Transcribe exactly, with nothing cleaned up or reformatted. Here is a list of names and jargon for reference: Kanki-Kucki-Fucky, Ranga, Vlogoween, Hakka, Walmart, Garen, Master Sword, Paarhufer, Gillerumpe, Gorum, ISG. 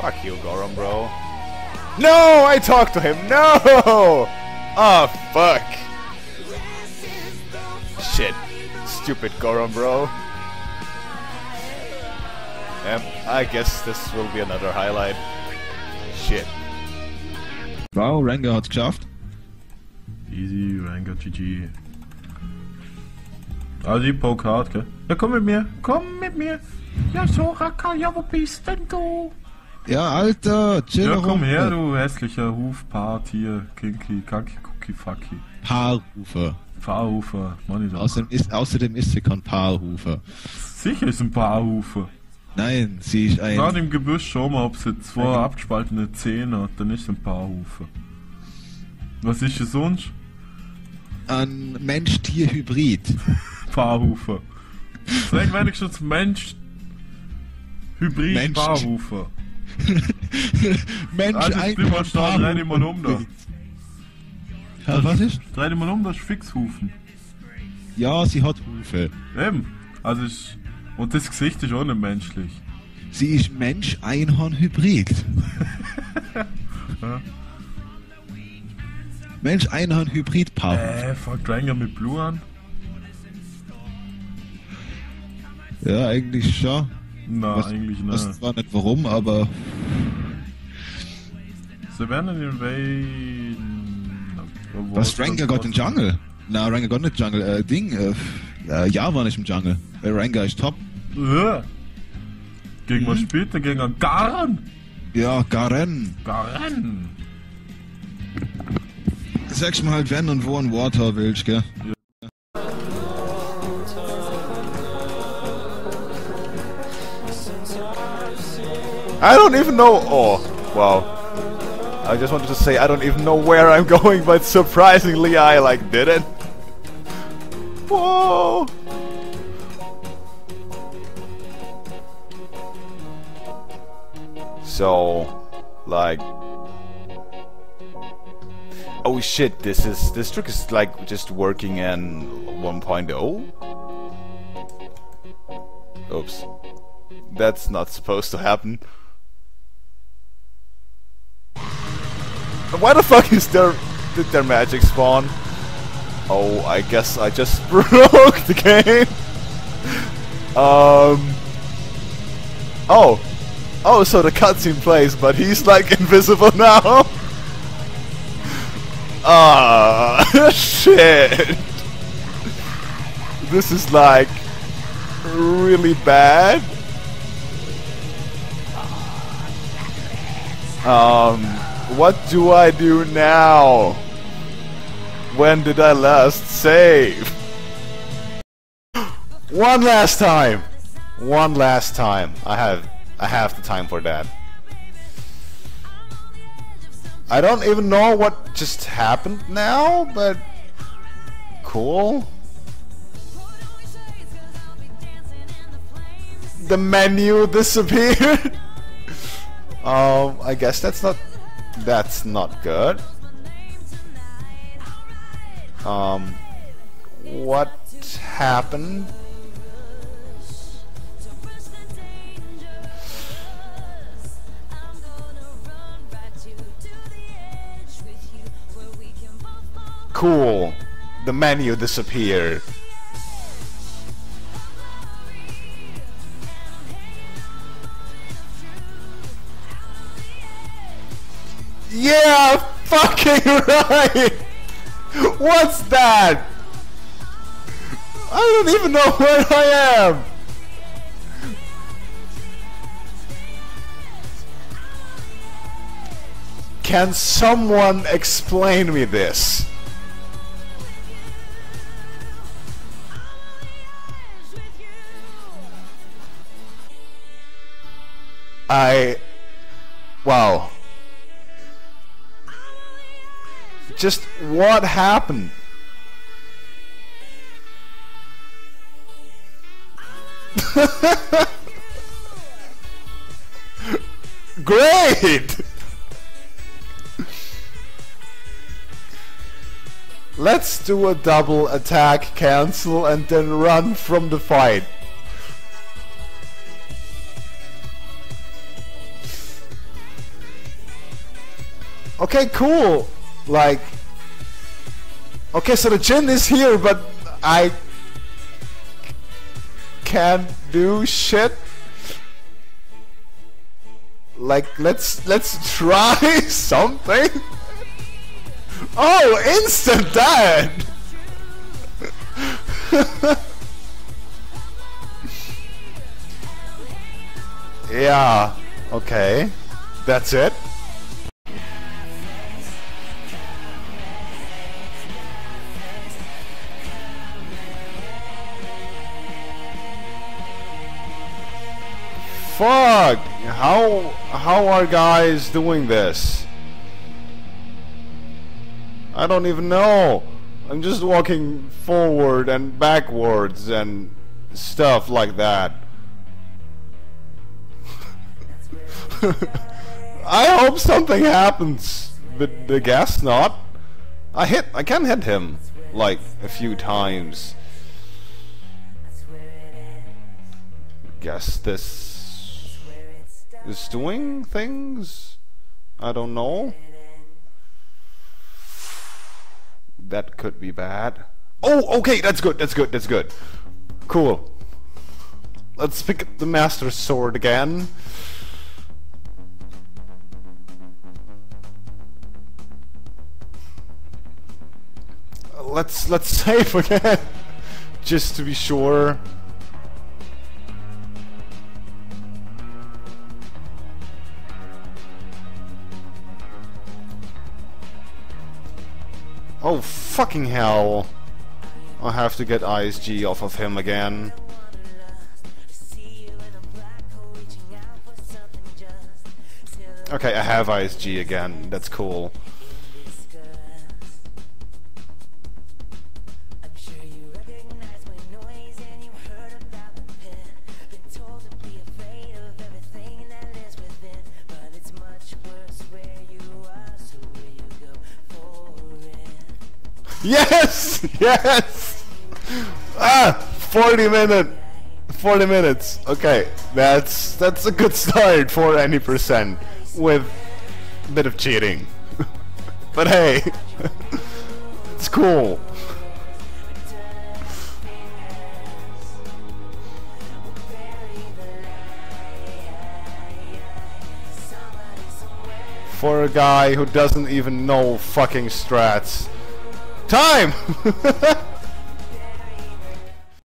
Fuck you, Gorum, bro. No! I talked to him! No! Oh, fuck. Shit. Stupid Gorum, bro. Um, I guess this will be another highlight. Shit. Wow, Ranga hat's geschafft. Easy, Ranga, G G. Also die Poke hart, gell? Ja, komm mit mir! Komm mit mir! Ja, so, Hakka, ja, wo bist denn du? Ja, Alter, Gillerumpe. Ja, komm her, du hässlicher Hufpart hier, Kinki, Kanki-Kucki-Fucky. Paarhufer. Paarhufer, Mann, außerdem ist, außerdem ist sie kein Paarhufer. Sicher ist ein Paarhufer. Nein, sie ist ein... Nach dem Gebüsch schau mal, ob sie zwei Nein. abgespaltene Zähne hat, dann ist sie ein Paarhufer. Was ist sie sonst? Ein Mensch-Tier-Hybrid. Paarhufer. Vielleicht wenigstens Mensch... Hybrid Mensch. Paarhufer. Mensch, also, ein Paarhufer. Da, dreh dich mal um da. Ja, was ist? Dreh dich mal um, das ist Fixhufen. Ja, sie hat Hufe. Eben. Also ich... Und das Gesicht ist auch nicht menschlich. Sie ist Mensch-Einhorn-Hybrid. Ja. Mensch-Einhorn-Hybrid-Paar. Äh, fuck Ranga mit Blue an. Ja, eigentlich schon. Na, was, eigentlich nicht. Das war nicht warum, aber... Sie werden in den Way... Was, Ranga got in Jungle? Na, Ranga got nicht Jungle. Äh, Ding, äh... Äh, ja, war nicht im Jungle. Äh, Ranga ist top. Ja. Gegen mhm. was spielt der? Gegen einen Garen? Ja, Garen. Garen. Sagst mal halt, wenn und wo ein Water willst, gell? Ja. I don't even know... Oh, wow. I just wanted to say I don't even know where I'm going, but surprisingly I, like, didn't. Whoa! So, like, oh shit! This is this trick is like just working in one point oh. Oops, that's not supposed to happen. Why the fuck is there? Did their magic spawn? Oh, I guess I just broke the game. um. Oh. Oh, so the cutscene plays, but he's like invisible now. Ah, uh, shit. This is like really bad. Um, what do I do now? When did I last save? One last time! One last time. I have I have the time for that. I don't even know what just happened now, but cool. The menu disappeared. um I guess that's not that's not good. Um, what happened? Cool. The menu disappeared. Yeah, fucking right. What's that? I don't even know where I am. Can someone explain me this? I... Wow. Just what happened? Great! Let's do a double attack, cancel, and then run from the fight. Okay, cool. Like, okay, so the gin is here, but I can't do shit. Like, let's let's try something. Oh, instant dead. Yeah. Okay. That's it. Fuck! How how are guys doing this? I don't even know. I'm just walking forward and backwards and stuff like that. I hope something happens, but I guess not. I hit. I can hit him like a few times. Guess this. Is doing things? I don't know. That could be bad. Oh, okay, that's good, that's good, that's good. Cool. Let's pick up the Master Sword again. Let's let's save again, just to be sure. Oh, fucking hell. I have to get I S G off of him again. Okay, I have I S G again. That's cool. Yes! Yes! Ah! forty minutes! forty minutes! Okay, that's that's a good start for any percent with a bit of cheating. But hey, it's cool. For a guy who doesn't even know fucking strats. Time!